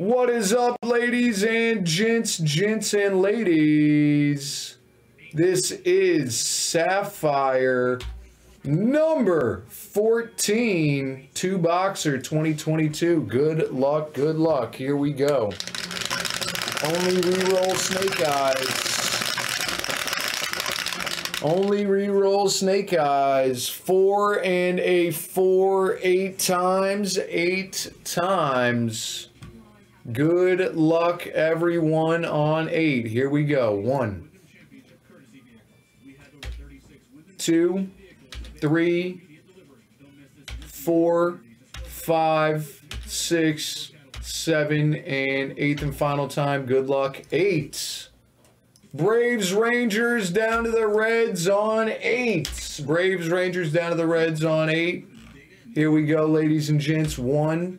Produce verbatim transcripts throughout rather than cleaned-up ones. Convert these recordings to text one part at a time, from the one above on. What is up, ladies and gents, gents and ladies? This is Sapphire number fourteen, two boxer twenty twenty-two. Good luck, good luck. Here we go. Only re-roll snake eyes. Only re-roll snake eyes. Four and a four, eight times, eight times. Good luck, everyone, on eight. Here we go. One, two, three, four, five, six, seven, and eighth and final time. Good luck. Eight. Braves Rangers down to the Reds on eight. Braves Rangers down to the Reds on eight. Here we go, ladies and gents. One,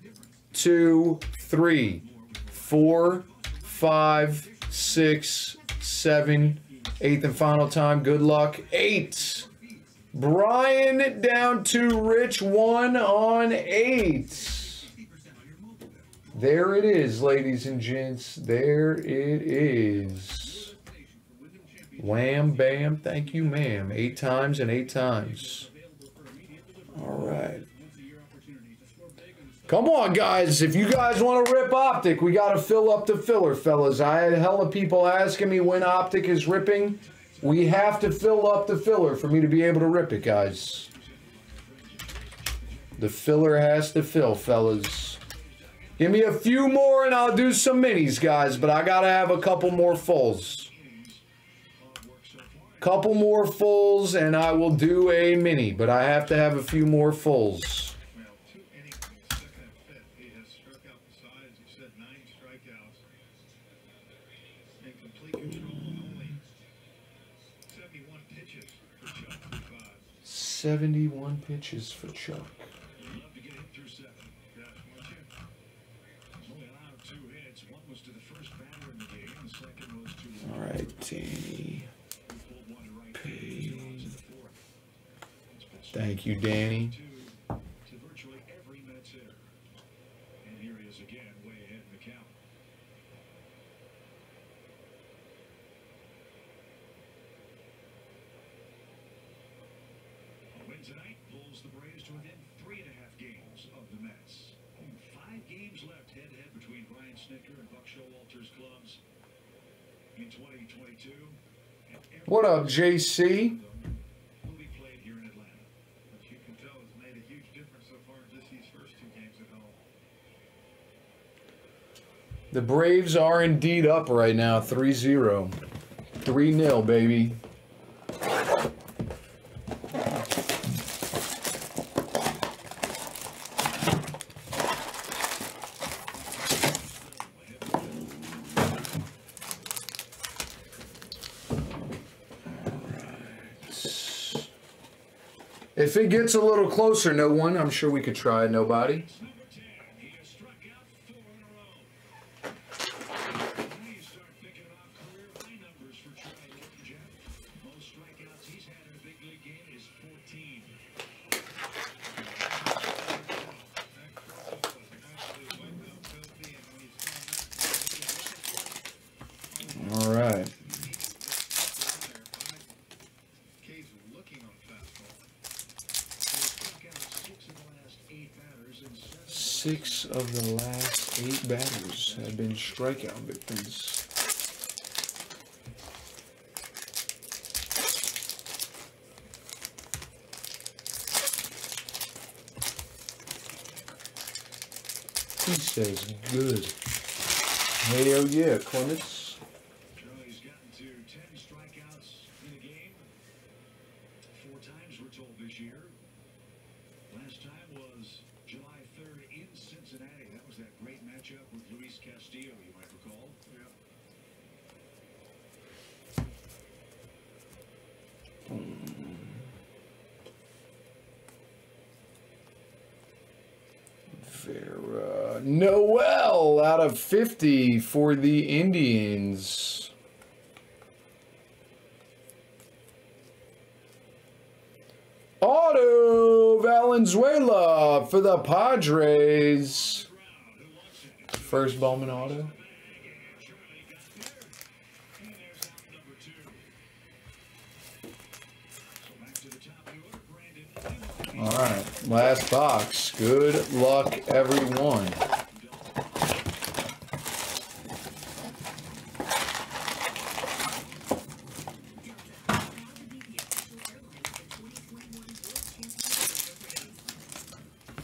two, three, four, five, six, seven, eighth and final time. Good luck. Eight. Brian down to Rich. One on eight. There it is, ladies and gents. There it is. Wham, bam. Thank you, ma'am. Eight times and eight times. All right. Come on, guys. If you guys want to rip Optic, we got to fill up the filler, fellas. I had hella people asking me when Optic is ripping. We have to fill up the filler for me to be able to rip it, guys. The filler has to fill, fellas. Give me a few more and I'll do some minis, guys, but I got to have a couple more fulls. Couple more fulls and I will do a mini, but I have to have a few more fulls. seventy-one pitches for Chuck. All right, Danny. Payne. Thank you, Danny. Tonight pulls the Braves to within three and a half games of the Mets. Five games left head-to-head -head between Ryan Snicker and Buck Showalter's clubs in twenty twenty-two. What up, J C? Will be played here in Atlanta. But you can tell it's made a huge difference so far in just these first two games at home. The Braves are indeed up right now, three zero. three nil, baby. If it gets a little closer, no one, I'm sure we could try nobody. All right. Six of the last eight batters have been strikeout victims. He says good. Hell yeah, Clements. Vera Noel out of fifty for the Indians. Auto Valenzuela for the Padres. First Bowman auto. All right, last box. Good luck, everyone.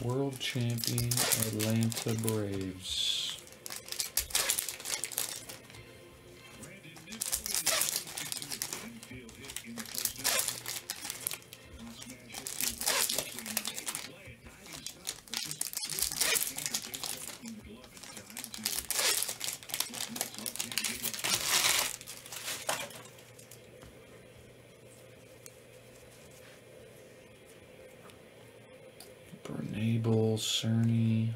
World champion Atlanta Braves. Nable, Cerny.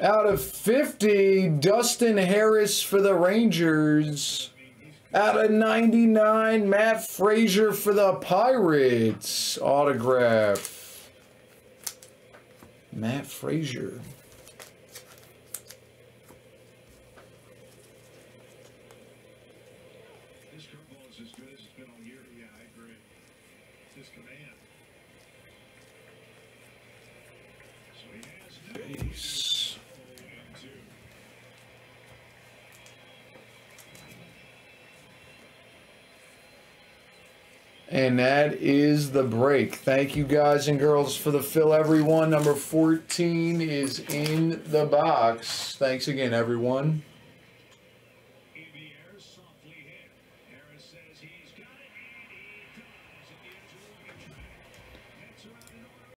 Out of fifty, Dustin Harris for the Rangers. Out of ninety-nine, Matt Frazier for the Pirates. Autograph. Matt Frazier. This curveball is as good as it's been all year. Yeah, I agree. His command. Base. And that is the break. Thank you guys and girls for the fill, everyone. Number fourteen is in the box. Thanks again, everyone.